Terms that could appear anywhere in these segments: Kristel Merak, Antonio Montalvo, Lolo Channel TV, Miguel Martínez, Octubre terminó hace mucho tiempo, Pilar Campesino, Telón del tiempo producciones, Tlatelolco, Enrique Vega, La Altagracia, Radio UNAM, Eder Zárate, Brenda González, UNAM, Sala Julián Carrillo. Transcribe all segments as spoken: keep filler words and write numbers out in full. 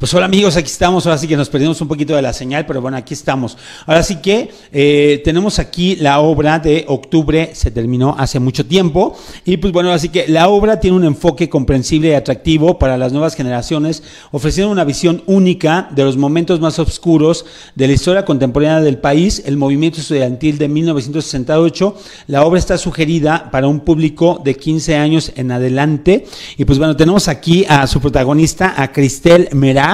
Pues hola amigos, aquí estamos, ahora sí que nos perdimos un poquito de la señal, pero bueno, aquí estamos. Ahora sí que eh, tenemos aquí la obra de Octubre se terminó hace mucho tiempo, y pues bueno, así que la obra tiene un enfoque comprensible y atractivo para las nuevas generaciones, ofreciendo una visión única de los momentos más oscuros de la historia contemporánea del país, el movimiento estudiantil de mil novecientos sesenta y ocho. La obra está sugerida para un público de quince años en adelante, y pues bueno, tenemos aquí a su protagonista, a Kristel Merak.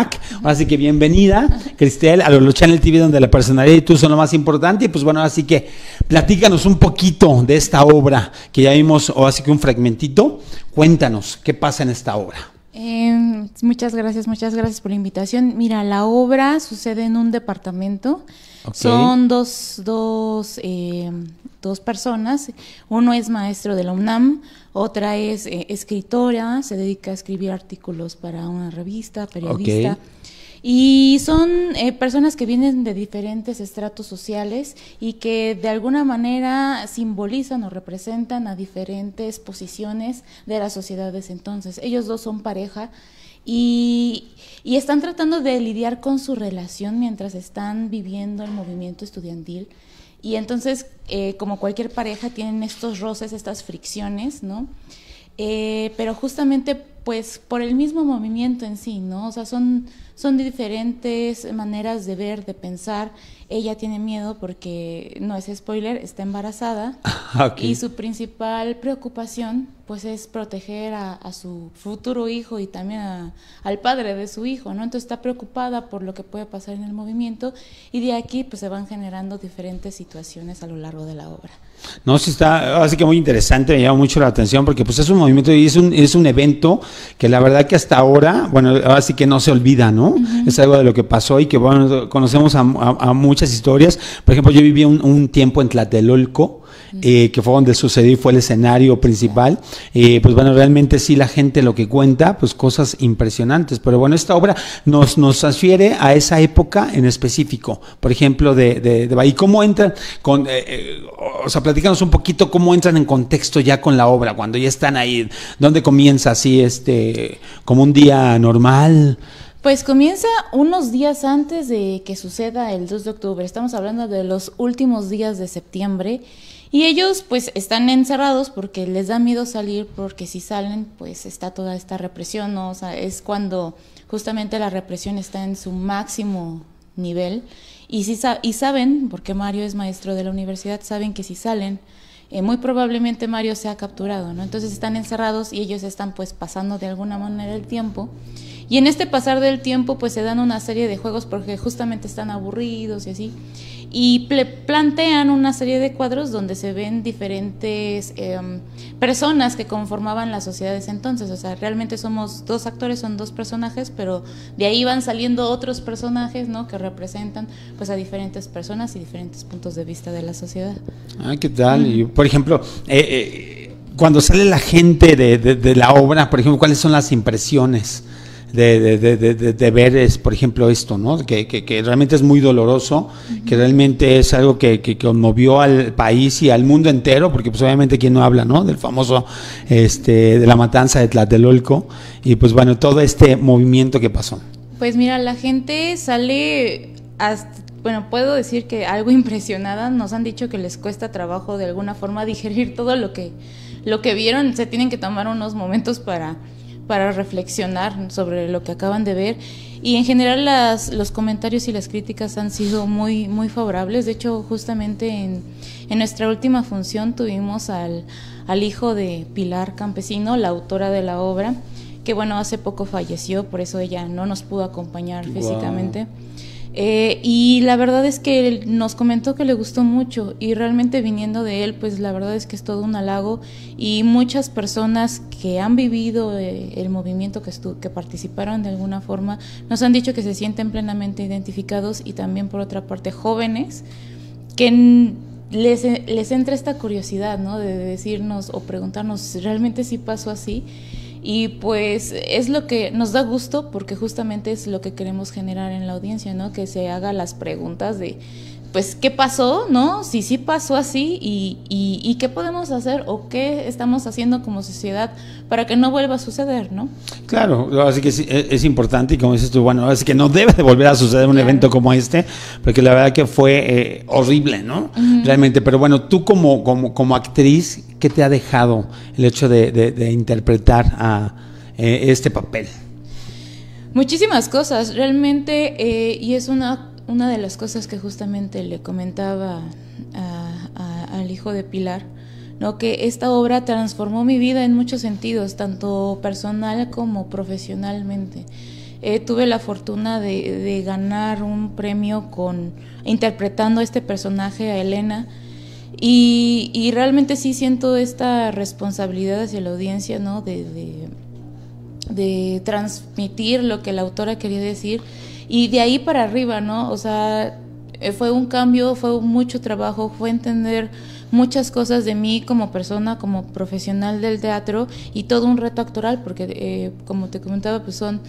Así que bienvenida, Kristel, a Lolo Channel T V, donde la personalidad y tú son lo más importante. Y pues bueno, así que platícanos un poquito de esta obra que ya vimos, o así que un fragmentito. Cuéntanos qué pasa en esta obra. Eh, muchas gracias, muchas gracias por la invitación. Mira, la obra sucede en un departamento. Okay. Son dos, dos, eh, dos personas. Uno es maestro de la UNAM, otra es eh, escritora, se dedica a escribir artículos para una revista, periodista. Okay. Y son eh, personas que vienen de diferentes estratos sociales y que de alguna manera simbolizan o representan a diferentes posiciones de las sociedades. Entonces, ellos dos son pareja y, y están tratando de lidiar con su relación mientras están viviendo el movimiento estudiantil. Y entonces, eh, como cualquier pareja, tienen estos roces, estas fricciones, ¿no? Eh, pero justamente pues por el mismo movimiento en sí, ¿no? O sea, son, son diferentes maneras de ver, de pensar. Ella tiene miedo porque, no es spoiler, está embarazada. Okay. Y su principal preocupación pues es proteger a, a su futuro hijo y también a, al padre de su hijo, ¿no? Entonces está preocupada por lo que puede pasar en el movimiento, y de aquí pues se van generando diferentes situaciones a lo largo de la obra. No, sí está, así que muy interesante, me llama mucho la atención porque pues es un movimiento y es un, es un evento que la verdad que hasta ahora, bueno, ahora sí que no se olvida, ¿no? Uh-huh. Es algo de lo que pasó y que bueno, conocemos a, a, a muchas historias. Por ejemplo, yo viví un, un tiempo en Tlatelolco, Eh, que fue donde sucedió y fue el escenario principal. Eh, pues bueno, realmente sí, la gente lo que cuenta, pues cosas impresionantes. Pero bueno, esta obra nos nos transfiere a esa época en específico, por ejemplo, de, de, de ¿y cómo entran con, eh, eh, o sea, platícanos un poquito cómo entran en contexto ya con la obra, cuando ya están ahí, dónde comienza así, este, como un día normal? Pues comienza unos días antes de que suceda el dos de octubre, estamos hablando de los últimos días de septiembre, y ellos pues están encerrados porque les da miedo salir, porque si salen pues está toda esta represión, ¿no? O sea, es cuando justamente la represión está en su máximo nivel, y, si sa y saben, porque Mario es maestro de la universidad, saben que si salen, Eh, muy probablemente Mario sea capturado, ¿no? Entonces están encerrados y ellos están pues pasando de alguna manera el tiempo, y en este pasar del tiempo pues se dan una serie de juegos porque justamente están aburridos y así, y plantean una serie de cuadros donde se ven diferentes eh, personas que conformaban las sociedades entonces. O sea, realmente somos dos actores, son dos personajes, pero de ahí van saliendo otros personajes, ¿no? Que representan pues a diferentes personas y diferentes puntos de vista de la sociedad. Ah, ¿qué tal? Mm. Y, por ejemplo, eh, eh, cuando sale la gente de, de, de la obra, por ejemplo, ¿cuáles son las impresiones? De, de, de, de, de ver, es, por ejemplo, esto, ¿no? Que, que, que realmente es muy doloroso, uh-huh. Que realmente es algo que, que, que conmovió al país y al mundo entero, porque pues obviamente quien no habla, ¿no? Del famoso, este, de la matanza de Tlatelolco, y pues bueno, todo este movimiento que pasó. Pues mira, la gente sale hasta... Bueno, puedo decir que algo impresionada, nos han dicho que les cuesta trabajo de alguna forma digerir todo lo que, lo que vieron, se tienen que tomar unos momentos para... para reflexionar sobre lo que acaban de ver, y en general las, los comentarios y las críticas han sido muy, muy favorables. De hecho, justamente en, en nuestra última función tuvimos al, al hijo de Pilar Campesino, la autora de la obra, que bueno, hace poco falleció, por eso ella no nos pudo acompañar físicamente. Wow. Eh, y la verdad es que él nos comentó que le gustó mucho, y realmente viniendo de él pues la verdad es que es todo un halago, y muchas personas que han vivido eh, el movimiento, que, estu que participaron de alguna forma, nos han dicho que se sienten plenamente identificados, y también por otra parte jóvenes que les, les entra esta curiosidad, ¿no? De decirnos o preguntarnos realmente si pasó así. Y pues es lo que nos da gusto, porque justamente es lo que queremos generar en la audiencia, ¿no? Que se haga las preguntas de pues, ¿qué pasó? ¿No? Si sí pasó así, y, y, y ¿qué podemos hacer o qué estamos haciendo como sociedad para que no vuelva a suceder, ¿no? Claro, así que es, es importante, y como dices tú, bueno, así que no debe de volver a suceder un claro. evento como este, porque la verdad que fue eh, horrible, ¿no? Uh-huh. Realmente, pero bueno, tú como, como, como actriz, ¿qué te ha dejado el hecho de, de, de interpretar a eh, este papel? Muchísimas cosas, realmente, eh, y es una... Una de las cosas que justamente le comentaba a, a, al hijo de Pilar, ¿no? Que esta obra transformó mi vida en muchos sentidos, tanto personal como profesionalmente. Eh, tuve la fortuna de, de ganar un premio con interpretando a este personaje, a Elena, y, y realmente sí siento esta responsabilidad hacia la audiencia, ¿no? de, de, de transmitir lo que la autora quería decir. Y de ahí para arriba, ¿no? O sea, fue un cambio, fue mucho trabajo, fue entender muchas cosas de mí como persona, como profesional del teatro, y todo un reto actoral, porque eh, como te comentaba, pues son,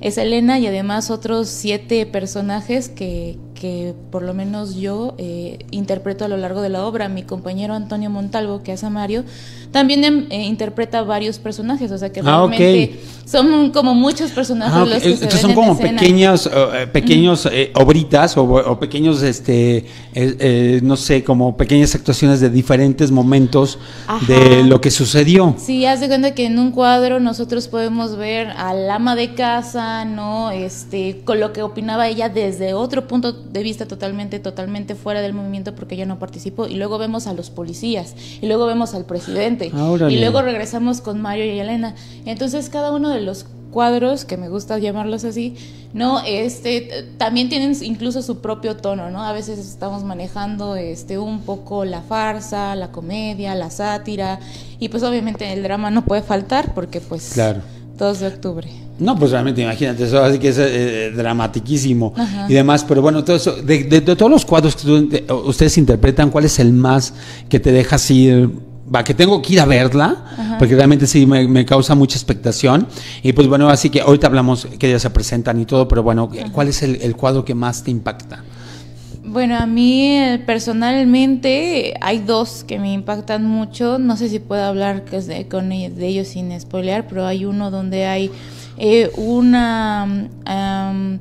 es Elena y además otros siete personajes que, que por lo menos yo eh, interpreto a lo largo de la obra. Mi compañero Antonio Montalvo, que hace a Mario, también eh, interpreta varios personajes, o sea que realmente ah, okay. son como muchos personajes ah, okay. los que entonces se ven son en como pequeños, eh, pequeños eh, obritas o, o pequeños, este, eh, eh, no sé, como pequeñas actuaciones de diferentes momentos Ajá. de lo que sucedió. Sí, haz de cuenta que en un cuadro nosotros podemos ver al ama de casa, ¿no? Este, con lo que opinaba ella desde otro punto de vista totalmente, totalmente fuera del movimiento, porque yo no participo, y luego vemos a los policías, y luego vemos al presidente, Órale. y luego regresamos con Mario y Elena. Entonces cada uno de los cuadros, que me gusta llamarlos así, no, este, también tienen incluso su propio tono, ¿no? A veces estamos manejando este un poco la farsa, la comedia, la sátira, y pues obviamente el drama no puede faltar, porque pues claro. dos de octubre. No, pues realmente imagínate, eso así que es eh, dramatiquísimo Ajá. y demás, pero bueno, todo eso, de, de, de todos los cuadros que tú, de, ustedes interpretan, ¿cuál es el más que te deja así, va, que tengo que ir a verla? Ajá. Porque realmente sí me, me causa mucha expectación, y pues bueno, así que ahorita hablamos que ya se presentan y todo, pero bueno, Ajá. ¿cuál es el, el cuadro que más te impacta? Bueno, a mí personalmente hay dos que me impactan mucho, no sé si puedo hablar con de ellos sin spoilear, pero hay uno donde hay eh, una, um,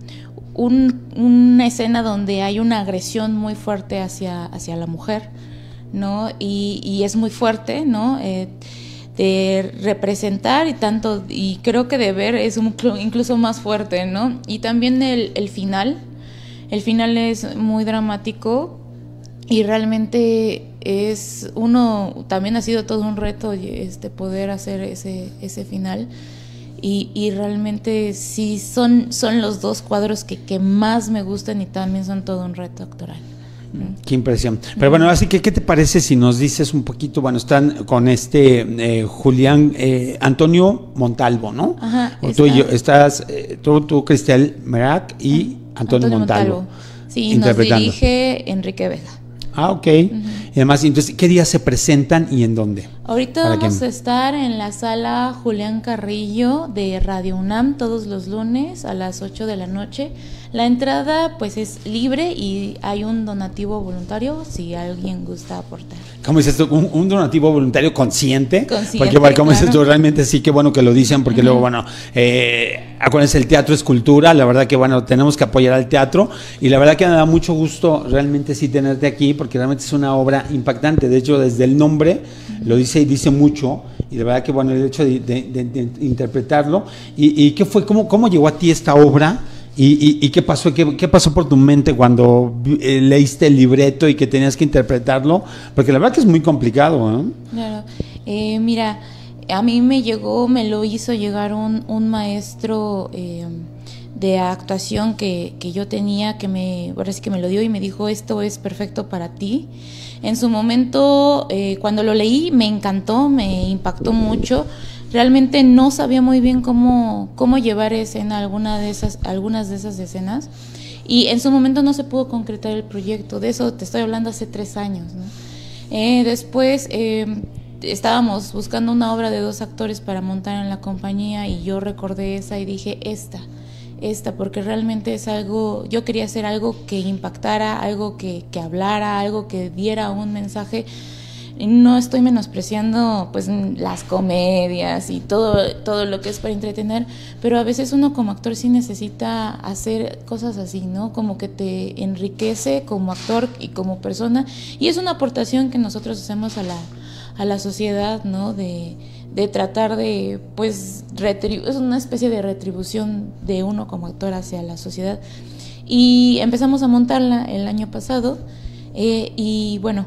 un, una escena donde hay una agresión muy fuerte hacia, hacia la mujer, ¿no? Y, y es muy fuerte, ¿no? Eh, de representar y tanto, y creo que de ver es un, incluso más fuerte, ¿no? Y también el, el final, el final es muy dramático, y realmente es uno, también ha sido todo un reto este poder hacer ese, ese final. Y, y realmente sí son, son los dos cuadros que, que más me gustan, y también son todo un reto actoral. Qué impresión. Pero bueno, así que, ¿qué te parece si nos dices un poquito? Bueno, están con este eh, Julián, eh, Antonio Montalvo, ¿no? Ajá. Está. Tú y yo, estás, eh, tú, tú, Kristel Merak y Antonio, Antonio Montalvo. Montalvo. Sí, nos dirige Enrique Vega. Ah, ok. Uh-huh. Y además, entonces, ¿qué días se presentan y en dónde? Ahorita vamos quién? a estar en la Sala Julián Carrillo de Radio UNAM todos los lunes a las ocho de la noche. La entrada pues es libre, y hay un donativo voluntario si alguien gusta aportar. ¿Cómo dices tú? ¿Un, un donativo voluntario consciente? Consciente, porque bueno, ¿cómo claro. dices tú? Realmente sí, qué bueno que lo dicen, porque uh-huh. luego, bueno, eh, acuérdense, el teatro es cultura, la verdad que bueno, tenemos que apoyar al teatro, y la verdad que me da mucho gusto realmente sí tenerte aquí, porque realmente es una obra impactante, de hecho desde el nombre uh-huh. lo dice y dice mucho, y la verdad que bueno, el hecho de, de, de, de interpretarlo, y, y ¿qué fue? ¿Cómo, cómo llegó a ti esta obra? ¿Y, y, y qué pasó qué, qué pasó por tu mente cuando eh, leíste el libreto y que tenías que interpretarlo? Porque la verdad que es muy complicado, ¿no? Claro. Eh, mira, a mí me llegó, me lo hizo llegar un, un maestro eh, de actuación que, que yo tenía, que me, ahora sí que me lo dio y me dijo, esto es perfecto para ti. En su momento, eh, cuando lo leí, me encantó, me impactó mucho. Realmente no sabía muy bien cómo, cómo llevar a escena alguna de esas, algunas de esas escenas, y en su momento no se pudo concretar el proyecto, de eso te estoy hablando hace tres años, ¿no? Eh, después eh, estábamos buscando una obra de dos actores para montar en la compañía, y yo recordé esa y dije, esta, esta, porque realmente es algo, yo quería hacer algo que impactara, algo que, que hablara, algo que diera un mensaje. No estoy menospreciando pues las comedias y todo, todo lo que es para entretener, pero a veces uno como actor sí necesita hacer cosas así, ¿no? Como que te enriquece como actor y como persona, y es una aportación que nosotros hacemos a la, a la sociedad, ¿no? De, de tratar de, pues, es una especie de retribución de uno como actor hacia la sociedad. Y empezamos a montarla el año pasado eh, y bueno,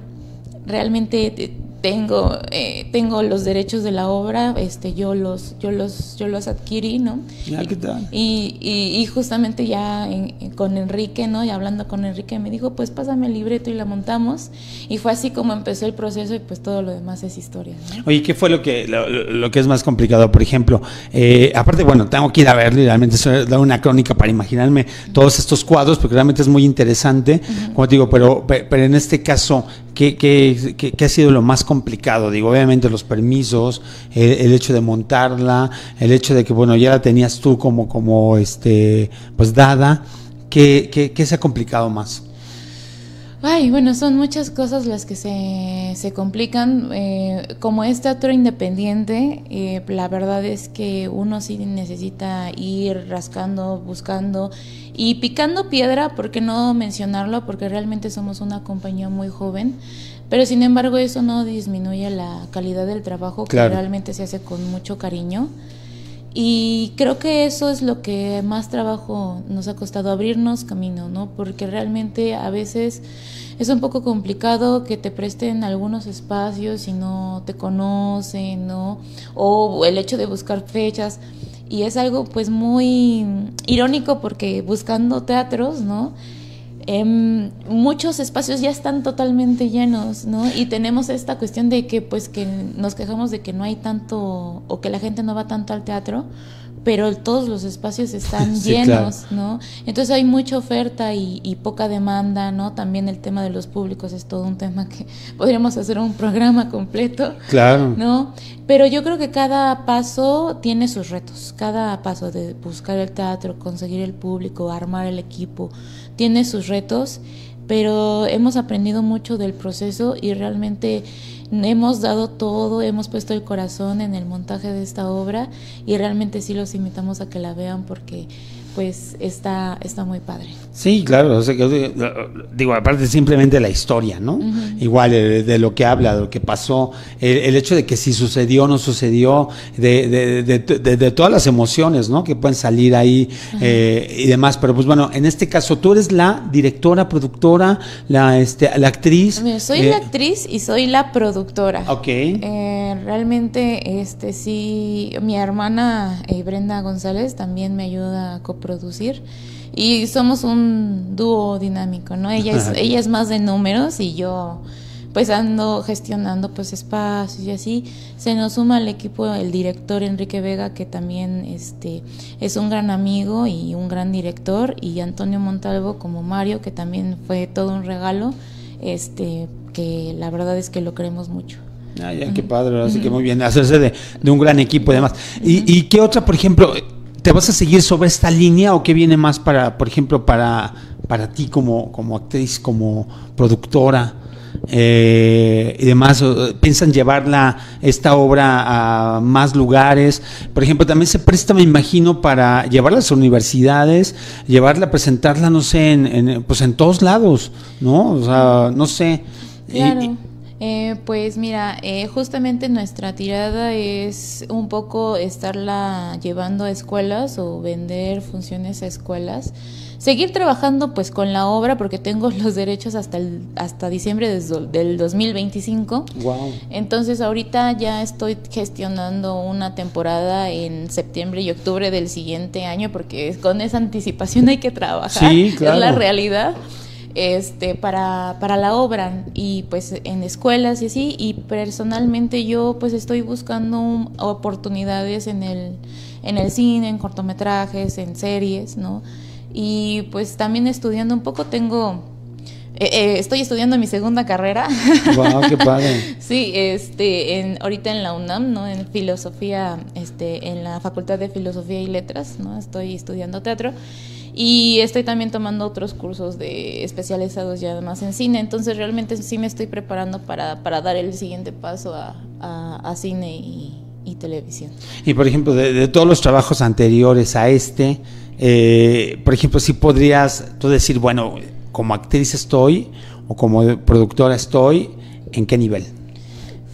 realmente tengo, eh, tengo los derechos de la obra, este, yo los, yo los, yo los adquirí, ¿no? Ya, ¿qué tal? Y, y, y justamente ya en, con Enrique, ¿no? Y hablando con Enrique me dijo, pues pásame el libreto y la montamos. Y fue así como empezó el proceso, y pues todo lo demás es historia, ¿no? Oye, ¿qué fue lo que, lo, lo que es más complicado? Por ejemplo, eh, aparte, bueno, tengo que ir a verlo y realmente dar una crónica para imaginarme todos estos cuadros, porque realmente es muy interesante, uh-huh. como te digo, pero, pero en este caso, ¿Qué, qué, qué, ¿Qué ha sido lo más complicado? Digo, obviamente los permisos, el, el hecho de montarla, el hecho de que, bueno, ya la tenías tú como, como este, pues dada. ¿Qué, qué, qué se ha complicado más? Ay, bueno, son muchas cosas las que se, se complican. Eh, como es teatro independiente, eh, la verdad es que uno sí necesita ir rascando, buscando y picando piedra, ¿por qué no mencionarlo? Porque realmente somos una compañía muy joven, pero sin embargo eso no disminuye la calidad del trabajo, claro, que realmente se hace con mucho cariño. Y creo que eso es lo que más trabajo nos ha costado, abrirnos camino, ¿no? Porque realmente a veces es un poco complicado que te presten algunos espacios y no te conocen, ¿no? O el hecho de buscar fechas. Y es algo pues muy irónico, porque buscando teatros, ¿no? Eh, muchos espacios ya están totalmente llenos, ¿no? Y tenemos esta cuestión de que pues que nos quejamos de que no hay tanto, o que la gente no va tanto al teatro, pero todos los espacios están sí, llenos, claro, ¿no? Entonces hay mucha oferta y, y poca demanda, ¿no? También el tema de los públicos es todo un tema que podríamos hacer un programa completo, claro, ¿no? Pero yo creo que cada paso tiene sus retos, cada paso de buscar el teatro, conseguir el público, armar el equipo, tiene sus retos, pero hemos aprendido mucho del proceso y realmente hemos dado todo, hemos puesto el corazón en el montaje de esta obra, y realmente sí los invitamos a que la vean, porque pues está, está muy padre. Sí, claro, o sea, que, digo, aparte simplemente la historia, ¿no? Uh-huh. Igual de, de lo que habla, de lo que pasó, el, el hecho de que si sucedió o no sucedió, de, de, de, de, de todas las emociones, ¿no? Que pueden salir ahí, uh-huh. eh, y demás, pero pues bueno, en este caso tú eres la directora, productora, la, este, la actriz. Mira, soy eh, la actriz y soy la productora. Ok. Eh, realmente, este, sí, mi hermana eh, Brenda González también me ayuda a copiar, producir, y somos un dúo dinámico, ¿no? Ella es, ella es más de números y yo pues ando gestionando pues espacios y así. Se nos suma al equipo el director Enrique Vega, que también este es un gran amigo y un gran director, y Antonio Montalvo como Mario, que también fue todo un regalo, este que la verdad es que lo queremos mucho. Ah, ya, uh-huh. Qué padre, así uh-huh. que muy bien, hacerse de, de un gran equipo y demás. Uh-huh. ¿Y, y qué otra, por ejemplo? ¿Te vas a seguir sobre esta línea, o qué viene más para, por ejemplo, para, para ti como, como actriz, como productora eh, y demás? ¿Piensan llevarla, esta obra, a más lugares? Por ejemplo, también se presta, me imagino, para llevarla a las universidades, llevarla, presentarla, no sé, en, en, pues en todos lados, ¿no? O sea, no sé. Claro. Y, y, Eh, pues mira, eh, justamente nuestra tirada es un poco estarla llevando a escuelas, o vender funciones a escuelas, seguir trabajando pues con la obra, porque tengo los derechos hasta el, hasta diciembre de, del dos mil veinticinco. Wow. Entonces ahorita ya estoy gestionando una temporada en septiembre y octubre del siguiente año, porque con esa anticipación hay que trabajar. Sí, claro. Es la realidad. Este, para, para la obra, y pues en escuelas y así, y personalmente yo pues estoy buscando un, oportunidades en el, en el cine, en cortometrajes, en series, ¿no? Y pues también estudiando un poco, tengo Eh, eh, estoy estudiando mi segunda carrera. Wow, qué padre. Sí, este, en, ahorita en la UNAM, ¿no? En filosofía, este, en la Facultad de Filosofía y Letras, ¿no? Estoy estudiando teatro y estoy también tomando otros cursos de especializados ya además en cine. Entonces realmente sí me estoy preparando para, para dar el siguiente paso a, a, a cine y, y televisión. Y por ejemplo, de, de todos los trabajos anteriores a este, eh, por ejemplo, si podrías tú decir, bueno, como actriz estoy o como productora estoy, ¿en qué nivel?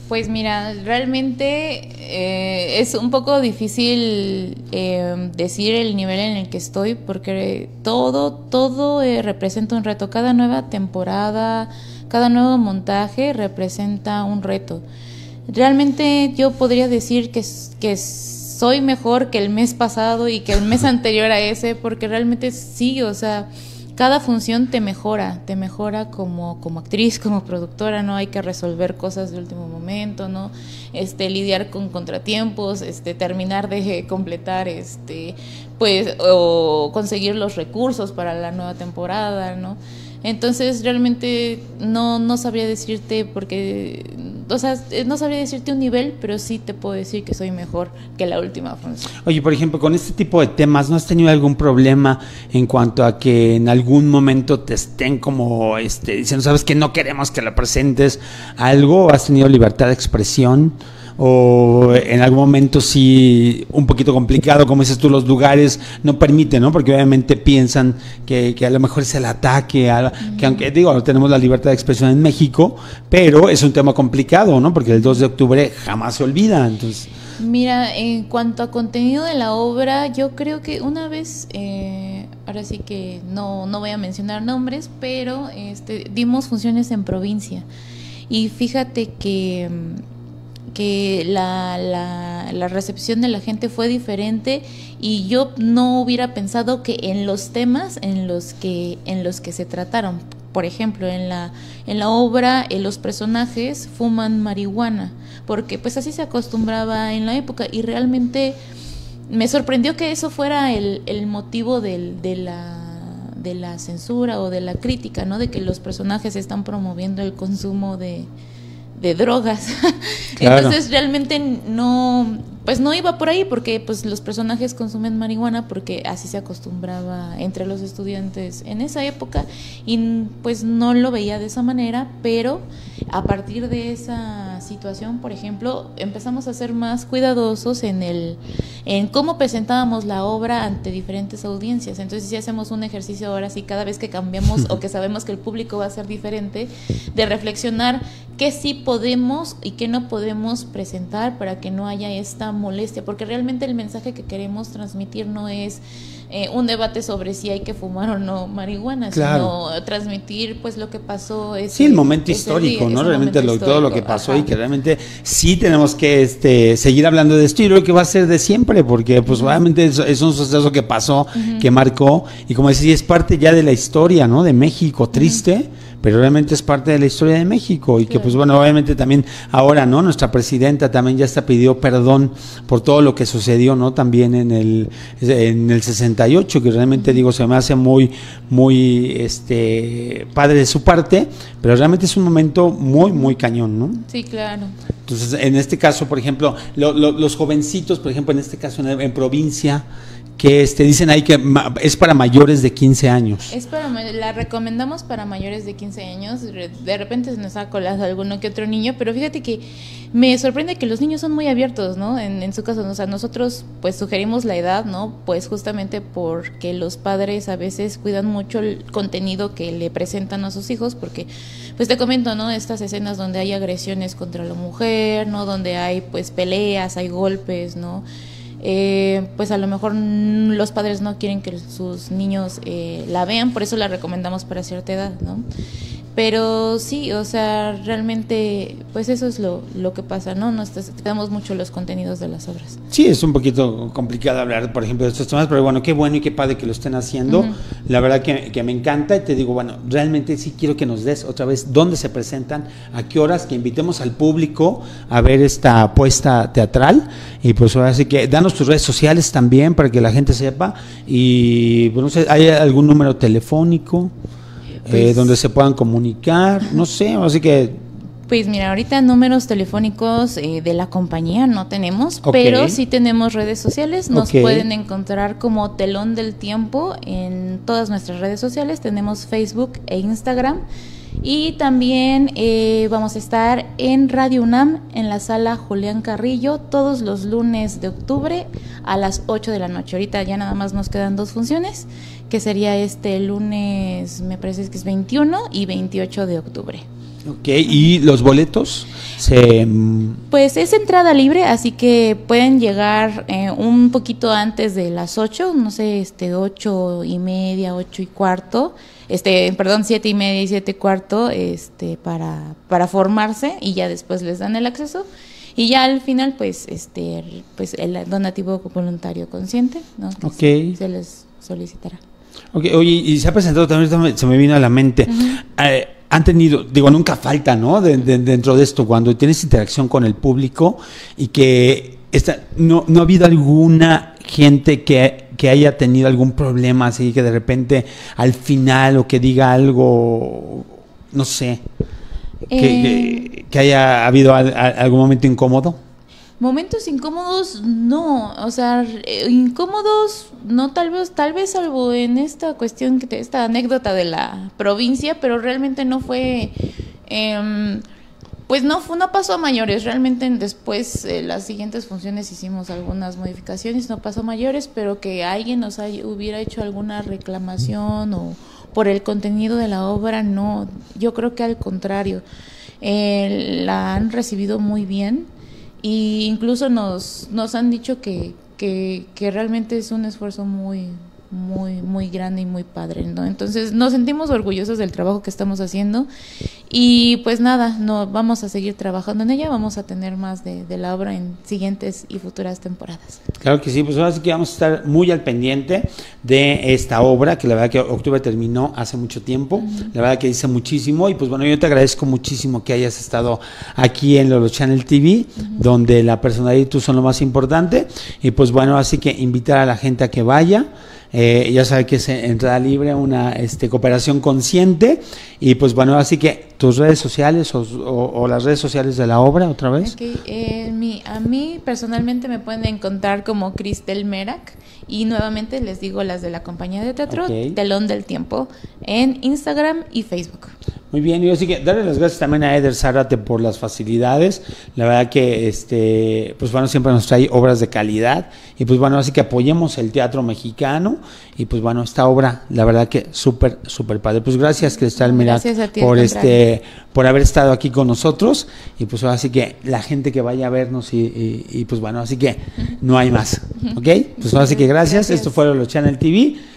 Pues mira, realmente eh, es un poco difícil eh, decir el nivel en el que estoy, porque todo, todo eh, representa un reto. Cada nueva temporada, cada nuevo montaje representa un reto. Realmente yo podría decir que, que soy mejor que el mes pasado y que el mes anterior a ese, porque realmente sí, o sea, cada función te mejora, te mejora como, como actriz, como productora, ¿no? Hay que resolver cosas de último momento, ¿no? Este, lidiar con contratiempos, este, terminar de completar, este, pues, o conseguir los recursos para la nueva temporada, ¿no? Entonces, realmente no, no sabría decirte porque, o sea, no sabría decirte un nivel, pero sí te puedo decir que soy mejor que la última función. Oye, por ejemplo, con este tipo de temas, ¿no has tenido algún problema en cuanto a que en algún momento te estén como este, diciendo, sabes que no queremos que la presentes algo? ¿Has tenido libertad de expresión? O en algún momento sí, un poquito complicado, como dices tú, los lugares no permiten, ¿no? Porque obviamente piensan que, que a lo mejor es el ataque, a la, que aunque, digo, tenemos la libertad de expresión en México, pero es un tema complicado, ¿no? Porque el dos de octubre jamás se olvida, entonces. Mira, en cuanto a contenido de la obra, yo creo que una vez, eh, ahora sí que no, no voy a mencionar nombres, pero este, dimos funciones en provincia y fíjate que... que la, la, la recepción de la gente fue diferente y yo no hubiera pensado que en los temas en los que, en los que se trataron, por ejemplo, en la, en la obra eh, los personajes fuman marihuana, porque pues así se acostumbraba en la época y realmente me sorprendió que eso fuera el, el motivo del, de la... de la censura o de la crítica, ¿no? De que los personajes están promoviendo el consumo de... de drogas. Claro. Entonces realmente no, pues no iba por ahí porque pues los personajes consumen marihuana porque así se acostumbraba entre los estudiantes en esa época y pues no lo veía de esa manera, pero a partir de esa situación, por ejemplo, empezamos a ser más cuidadosos en el en cómo presentábamos la obra ante diferentes audiencias. Entonces si hacemos un ejercicio ahora sí, cada vez que cambiamos o que sabemos que el público va a ser diferente, de reflexionar qué sí podemos y qué no podemos presentar para que no haya esta molestia, porque realmente el mensaje que queremos transmitir no es eh, un debate sobre si hay que fumar o no marihuana, claro, sino transmitir pues lo que pasó ese, sí, el momento histórico, día, ¿no? Realmente lo, histórico, todo lo que pasó. Ajá. Y que realmente sí tenemos que este, seguir hablando de esto y lo que va a ser de siempre, porque pues obviamente es, es un suceso que pasó, uh-huh, que marcó y como decía, es parte ya de la historia, ¿no? De México, triste, uh-huh, pero realmente es parte de la historia de México y que pues bueno, obviamente también ahora, ¿no? Nuestra presidenta también ya está pidió perdón por todo lo que sucedió, ¿no? También en el en el sesenta y ocho, que realmente digo, se me hace muy muy este padre de su parte, pero realmente es un momento muy muy cañón, ¿no? Sí, claro. Entonces, en este caso, por ejemplo, lo, lo, los jovencitos, por ejemplo, en este caso en, en provincia, que este, dicen ahí que ma es para mayores de quince años. Es para, la recomendamos para mayores de quince años, de repente se nos ha colado alguno que otro niño, pero fíjate que me sorprende que los niños son muy abiertos, ¿no? En, en su caso, o sea, nosotros pues sugerimos la edad, ¿no? Pues justamente porque los padres a veces cuidan mucho el contenido que le presentan a sus hijos, porque pues te comento, ¿no? Estas escenas donde hay agresiones contra la mujer, ¿no? Donde hay pues peleas, hay golpes, ¿no? Eh, pues a lo mejor los padres no quieren que sus niños eh, la vean, por eso la recomendamos para cierta edad, ¿no? Pero sí, o sea, realmente, pues eso es lo, lo que pasa, ¿no? Nos damos mucho los contenidos de las obras. Sí, es un poquito complicado hablar, por ejemplo, de estos temas, pero bueno, qué bueno y qué padre que lo estén haciendo. Uh-huh. La verdad que, que me encanta y te digo, bueno, realmente sí quiero que nos des otra vez dónde se presentan, a qué horas, que invitemos al público a ver esta puesta teatral. Y pues ahora sí que danos tus redes sociales también para que la gente sepa. Y, bueno, no sé, ¿hay algún número telefónico? eh, donde se puedan comunicar, no sé, así que... Pues mira, ahorita números telefónicos eh, de la compañía no tenemos, okay, pero sí tenemos redes sociales, nos okay. pueden encontrar como Telón del Tiempo en todas nuestras redes sociales, tenemos Facebook e Instagram, y también eh, vamos a estar en Radio UNAM, en la Sala Julián Carrillo, todos los lunes de octubre a las ocho de la noche, ahorita ya nada más nos quedan dos funciones, que sería este lunes, me parece que es veintiuno y veintiocho de octubre. Ok, ¿y los boletos? Se... Pues es entrada libre, así que pueden llegar eh, un poquito antes de las ocho, no sé, este ocho y media, ocho y cuarto, este, perdón, siete y media y siete y cuarto, este, para, para formarse, y ya después les dan el acceso. Y ya al final, pues, este, pues el donativo voluntario consciente, ¿no? Okay. Se les solicitará. Okay, oye, y se ha presentado también, se me vino a la mente. Uh-huh. eh, Han tenido, digo, nunca falta, ¿no? De, de, dentro de esto, cuando tienes interacción con el público y que está, no, no ha habido alguna gente que, que haya tenido algún problema, así que de repente al final o que diga algo, no sé, que, eh... que, que haya habido al, a, algún momento incómodo. Momentos incómodos, no, o sea, incómodos, no, tal vez, tal vez salvo en esta cuestión, que te, esta anécdota de la provincia, pero realmente no fue, eh, pues no, fue, no pasó a mayores, realmente después eh, las siguientes funciones hicimos algunas modificaciones, no pasó a mayores, pero que alguien nos haya, hubiera hecho alguna reclamación o por el contenido de la obra, no, yo creo que al contrario, eh, la han recibido muy bien. Y incluso nos, nos han dicho que, que, que realmente es un esfuerzo muy, muy, muy grande y muy padre, ¿no? Entonces nos sentimos orgullosos del trabajo que estamos haciendo y pues nada, no, vamos a seguir trabajando en ella, vamos a tener más de, de la obra en siguientes y futuras temporadas. Claro que sí, pues ahora sí que vamos a estar muy al pendiente de esta obra, que la verdad que Octubre terminó hace mucho tiempo, uh-huh, la verdad que dice muchísimo, y pues bueno, yo te agradezco muchísimo que hayas estado aquí en Lolo Channel T V, uh-huh, donde la personalidad y tú son lo más importante, y pues bueno, así que invitar a la gente a que vaya. Eh, ya sabe que es entrada libre, una este, cooperación consciente, y pues bueno, así que tus redes sociales o, o, o las redes sociales de la obra otra vez. Okay, eh, mi, a mí personalmente me pueden encontrar como Kristel Merak, y nuevamente les digo las de la compañía de teatro, okay, Telón del Tiempo, en Instagram y Facebook. Muy bien, y así que darle las gracias también a Eder Zárate por las facilidades, la verdad que este pues bueno, siempre nos trae obras de calidad, y pues bueno, así que apoyemos el teatro mexicano, y pues bueno, esta obra, la verdad que súper, súper padre. Pues gracias, Kristel Merak, por este por haber estado aquí con nosotros, y pues así que la gente que vaya a vernos, y, y, y pues bueno, así que no hay más, ¿ok? Pues así que gracias, gracias. Esto fue Lolo Channel T V.